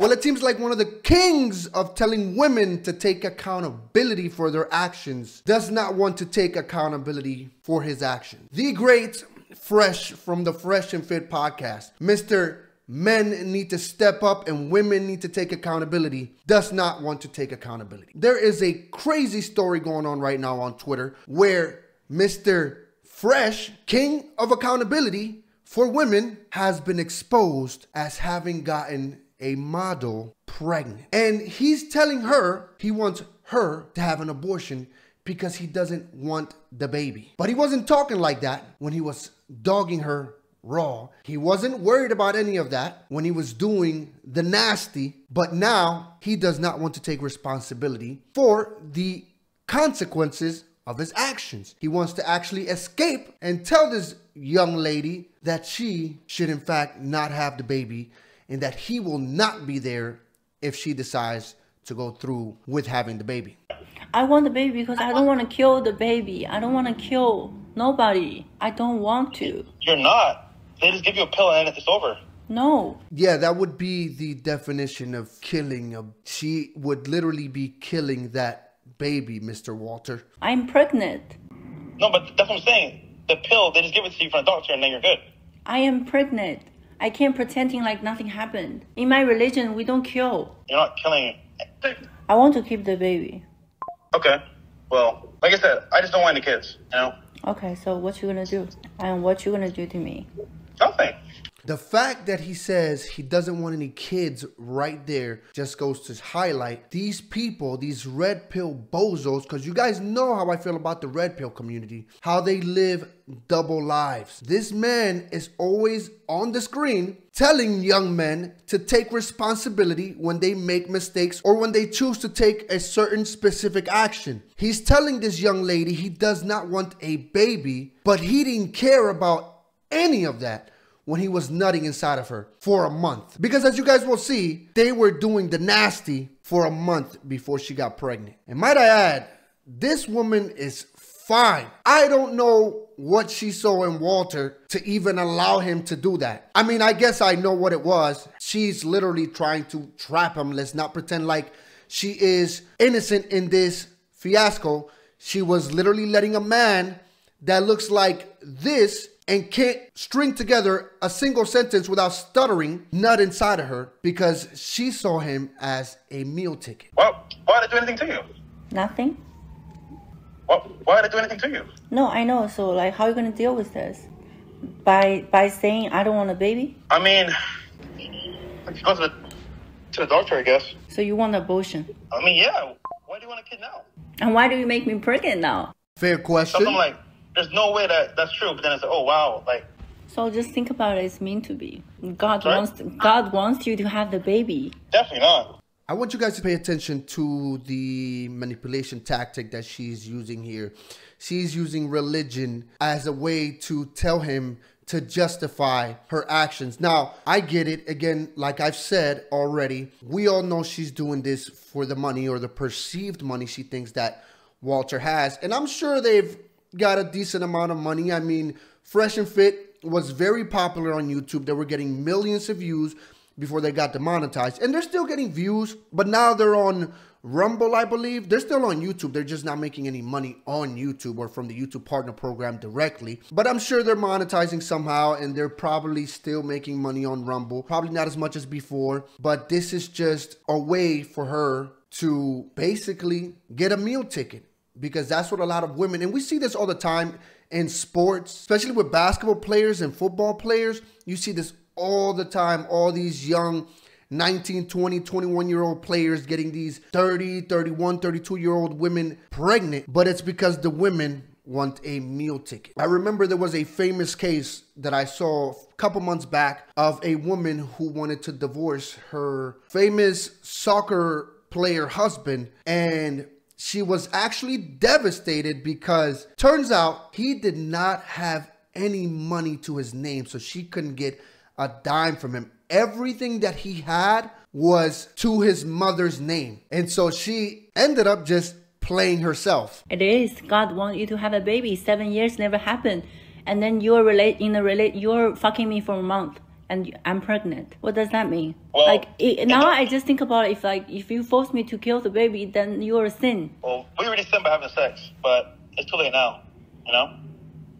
Well, it seems like one of the kings of telling women to take accountability for their actions does not want to take accountability for his actions. The great Fresh from the Fresh and Fit podcast, Mr. Men need to step up and women need to take accountability, does not want to take accountability. There is a crazy story going on right now on Twitter where Mr. Fresh, king of accountability for women, has been exposed as having gotten a model pregnant. And he's telling her he wants her to have an abortion because he doesn't want the baby. But he wasn't talking like that when he was dogging her raw. He wasn't worried about any of that when he was doing the nasty, but now he does not want to take responsibility for the consequences of his actions. He wants to actually escape and tell this young lady that she should in fact not have the baby and that he will not be there if she decides to go through with having the baby. I want the baby because I don't want to kill the baby. I don't want to kill nobody. I don't want to. You're not. They just give you a pill and it's over. No. Yeah, that would be the definition of killing. She would literally be killing that baby, Mr. Walter. I'm pregnant. No, but that's what I'm saying. The pill, they just give it to you from a doctor and then you're good. I am pregnant. I can't pretending like nothing happened. In my religion, we don't kill. You're not killing. I want to keep the baby. Okay. Well, like I said, I just don't want any kids, you know? Okay, so what you gonna do? And what you gonna do to me? Nothing. The fact that he says he doesn't want any kids right there just goes to highlight these people, these red pill bozos, because you guys know how I feel about the red pill community, how they live double lives. This man is always on the screen telling young men to take responsibility when they make mistakes or when they choose to take a certain specific action. He's telling this young lady he does not want a baby, but he didn't care about any of that when he was nutting inside of her for a month. Because as you guys will see, they were doing the nasty for a month before she got pregnant. And might I add, this woman is fine. I don't know what she saw in Walter to even allow him to do that. I mean, I guess I know what it was. She's literally trying to trap him. Let's not pretend like she is innocent in this fiasco. She was literally letting a man that looks like this and can't string together a single sentence without stuttering nut inside of her because she saw him as a meal ticket. Well, why did I do anything to you? Nothing. Well, why did I do anything to you? No, I know. So, like, how are you going to deal with this? By saying, I don't want a baby? I mean, I could go to the doctor, I guess. So you want an abortion? I mean, yeah. Why do you want a kid now? And why do you make me pregnant now? Fair question. Something like, there's no way that's true, but then it's like, oh wow, like. So just think about it. It's meant to be. God wants you to have the baby. Definitely not. I want you guys to pay attention to the manipulation tactic that she's using here. She's using religion as a way to tell him to justify her actions. Now, I get it. Again, like I've said already, we all know she's doing this for the money or the perceived money she thinks that Walter has, and I'm sure they've got a decent amount of money. I mean, Fresh and Fit was very popular on YouTube. They were getting millions of views before they got demonetized. And they're still getting views, but now they're on Rumble, I believe. They're still on YouTube. They're just not making any money on YouTube or from the YouTube partner program directly. But I'm sure they're monetizing somehow, and they're probably still making money on Rumble. Probably not as much as before, but this is just a way for her to basically get a meal ticket. Because that's what a lot of women, and we see this all the time in sports, especially with basketball players and football players. You see this all the time, all these young 19, 20, 21-year-old players getting these 30, 31, 32-year-old women pregnant. But it's because the women want a meal ticket. I remember there was a famous case that I saw a couple months back of a woman who wanted to divorce her famous soccer player husband, and she was actually devastated because turns out he did not have any money to his name, so she couldn't get a dime from him. Everything that he had was to his mother's name. And so she ended up just playing herself. It is. God wants you to have a baby. 7 years never happened. And then you're fucking me for a month. and I'm pregnant. What does that mean? Well, like now I just think about it, if you force me to kill the baby, then you're a sin. Well, we already sinned by having sex, but it's too late now, you know?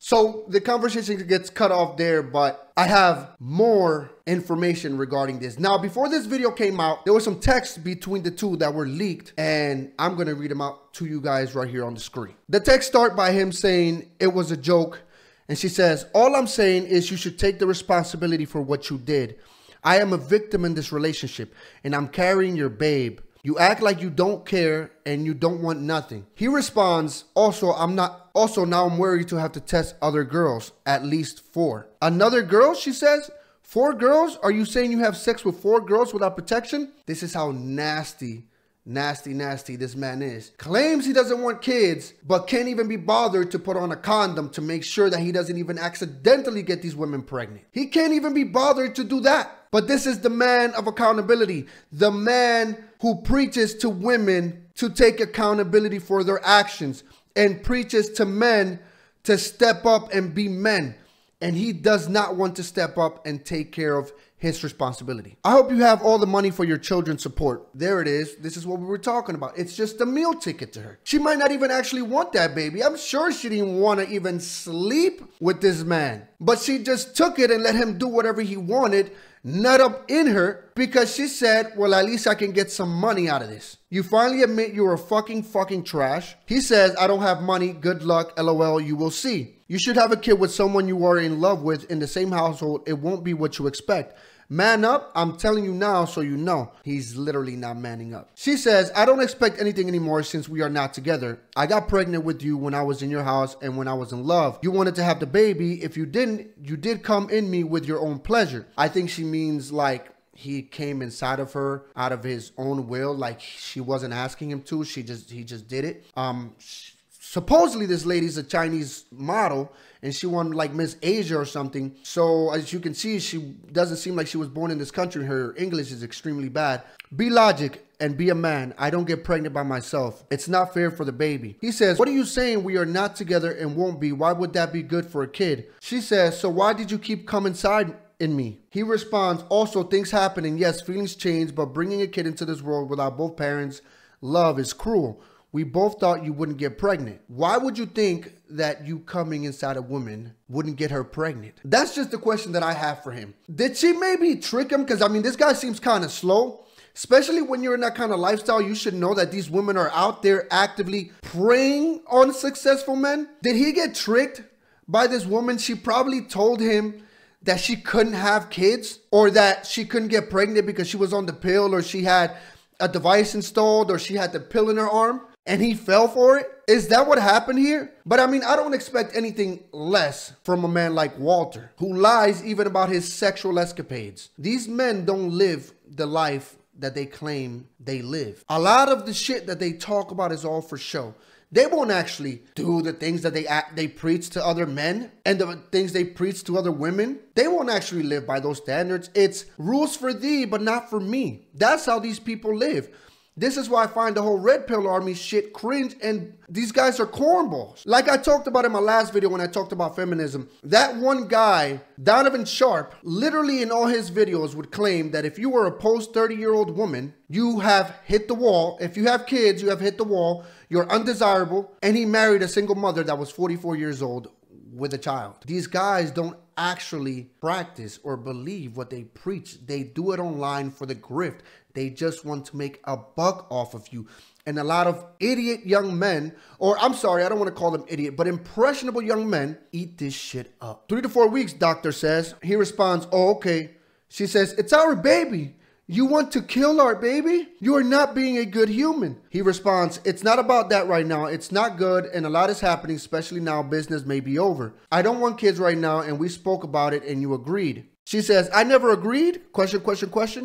So the conversation gets cut off there, but I have more information regarding this. Now, before this video came out, there was some texts between the two that were leaked, and I'm going to read them out to you guys right here on the screen. The text start by him saying it was a joke, and she says, "All I'm saying is you should take the responsibility for what you did. I am a victim in this relationship, and I'm carrying your babe. You act like you don't care and you don't want nothing." He responds, also now I'm worried to have to test other girls, at least 4. Another girl, she says, 4 girls? Are you saying you have sex with 4 girls without protection? This is how nasty, nasty, nasty this man is. Claims he doesn't want kids, but can't even be bothered to put on a condom to make sure that he doesn't even accidentally get these women pregnant. He can't even be bothered to do that. But this is the man of accountability, the man who preaches to women to take accountability for their actions and preaches to men to step up and be men. And he does not want to step up and take care of his responsibility. I hope you have all the money for your children's support. There it is. This is what we were talking about. It's just a meal ticket to her. She might not even actually want that baby. I'm sure she didn't want to even sleep with this man. But she just took it and let him do whatever he wanted, nut up in her, because she said, well, at least I can get some money out of this. You finally admit you're a fucking trash. He says, I don't have money. Good luck. LOL. You will see. You should have a kid with someone you are in love with in the same household. It won't be what you expect. Man up, I'm telling you now so you know. He's literally not manning up. She says, I don't expect anything anymore since we are not together. I got pregnant with you when I was in your house and when I was in love. You wanted to have the baby. If you didn't, you did come in me with your own pleasure. I think she means like he came inside of her out of his own will, like she wasn't asking him to. He just did it. Supposedly this lady's a Chinese model and she won like Miss Asia or something. So as you can see, she doesn't seem like she was born in this country. Her English is extremely bad. Be logic and be a man. I don't get pregnant by myself. It's not fair for the baby. He says, what are you saying? We are not together and won't be. Why would that be good for a kid? She says, so why did you keep coming inside in me? He responds, also things happen and yes, feelings change, but bringing a kid into this world without both parents' love is cruel. We both thought you wouldn't get pregnant. Why would you think that you coming inside a woman wouldn't get her pregnant? That's just the question that I have for him. Did she maybe trick him? Because, I mean, this guy seems kind of slow. Especially when you're in that kind of lifestyle, you should know that these women are out there actively preying on successful men. Did he get tricked by this woman? She probably told him that she couldn't have kids or that she couldn't get pregnant because she was on the pill or she had a device installed or she had the pill in her arm. And he fell for it? Is that what happened here? But I mean, I don't expect anything less from a man like Walter, who lies even about his sexual escapades. These men don't live the life that they claim they live. A lot of the shit that they talk about is all for show. They won't actually do the things that they preach to other men and the things they preach to other women. They won't actually live by those standards. It's rules for thee, but not for me. That's how these people live. This is why I find the whole Red Pill Army shit cringe, and these guys are cornballs. Like I talked about in my last video when I talked about feminism, that one guy, Donovan Sharp, literally in all his videos would claim that if you were a post-30-year-old woman, you have hit the wall. If you have kids, you have hit the wall. You're undesirable. And he married a single mother that was 44 years old with a child. These guys don't actually practice or believe what they preach. They do it online for the grift. They just want to make a buck off of you. And a lot of idiot young men, or I'm sorry, I don't want to call them idiot, but impressionable young men eat this shit up. 3 to 4 weeks, doctor says. He responds, oh, okay. She says, it's our baby. You want to kill our baby? You are not being a good human. He responds, it's not about that right now. It's not good and a lot is happening, especially now business may be over. I don't want kids right now and we spoke about it and you agreed. She says, I never agreed? Question,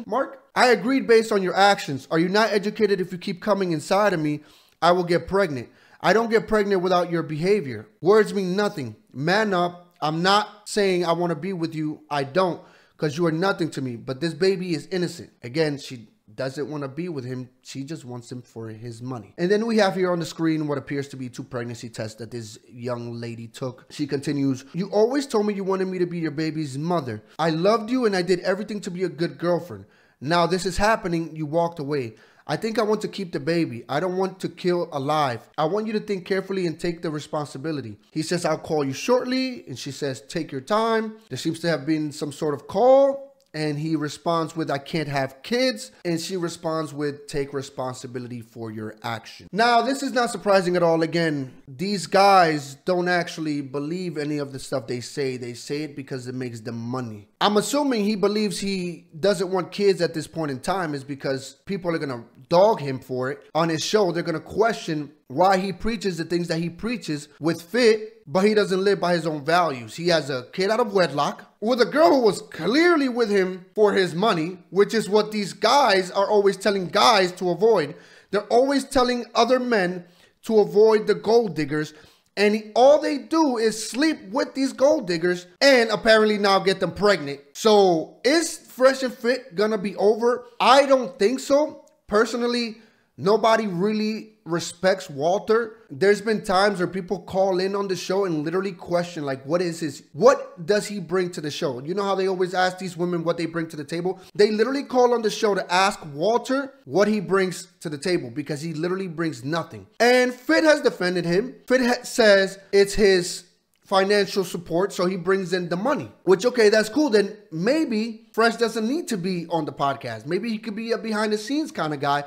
Mark. I agreed based on your actions. Are you not educated? If you keep coming inside of me, I will get pregnant. I don't get pregnant without your behavior. Words mean nothing. Man up. I'm not saying I want to be with you. I don't. Because you are nothing to me, but this baby is innocent. Again, she doesn't want to be with him. She just wants him for his money. And then we have here on the screen what appears to be two pregnancy tests that this young lady took. She continues, "You always told me you wanted me to be your baby's mother. I loved you and I did everything to be a good girlfriend. Now this is happening. You walked away. I think I want to keep the baby. I don't want to kill alive. I want you to think carefully and take the responsibility." He says, "I'll call you shortly." And she says, "Take your time." There seems to have been some sort of call. And he responds with, "I can't have kids." And she responds with, "Take responsibility for your action." Now, this is not surprising at all. Again, these guys don't actually believe any of the stuff they say. They say it because it makes them money. I'm assuming he believes he doesn't want kids at this point in time is because people are going to dog him for it. On his show, they're going to question why he preaches the things that he preaches with Fit, but he doesn't live by his own values. He has a kid out of wedlock with a girl who was clearly with him for his money, which is what these guys are always telling guys to avoid. They're always telling other men to avoid the gold diggers. And all they do is sleep with these gold diggers and apparently now get them pregnant. So is Fresh and Fit gonna be over? I don't think so. Personally, nobody really respects Walter. There's been times where people call in on the show and literally question, like, what does he bring to the show? You know how they always ask these women what they bring to the table? They literally call on the show to ask Walter what he brings to the table because he literally brings nothing. And Fit has defended him. Fit says it's his financial support, so he brings in the money, which, okay, that's cool. Then maybe Fresh doesn't need to be on the podcast. Maybe he could be a behind the scenes kind of guy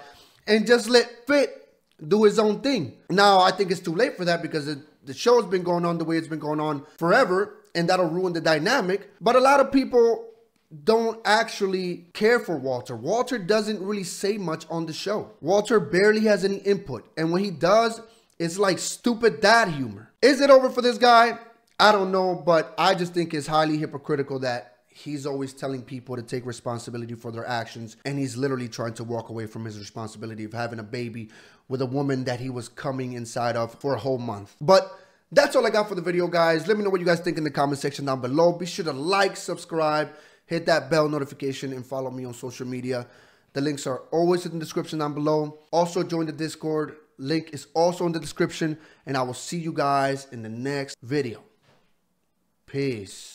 and just let Fit do his own thing. Now, I think it's too late for that because the show's been going on the way it's been going on forever, and that'll ruin the dynamic. But a lot of people don't actually care for Walter. Walter doesn't really say much on the show. Walter barely has any input, and when he does, it's like stupid dad humor. Is it over for this guy? I don't know, but I just think it's highly hypocritical that he's always telling people to take responsibility for their actions, and he's literally trying to walk away from his responsibility of having a baby with a woman that he was coming inside of for a whole month. But that's all I got for the video, guys. Let me know what you guys think in the comment section down below. Be sure to like, subscribe, hit that bell notification, and follow me on social media. The links are always in the description down below. Also, join the Discord. Link is also in the description, and I will see you guys in the next video. Peace.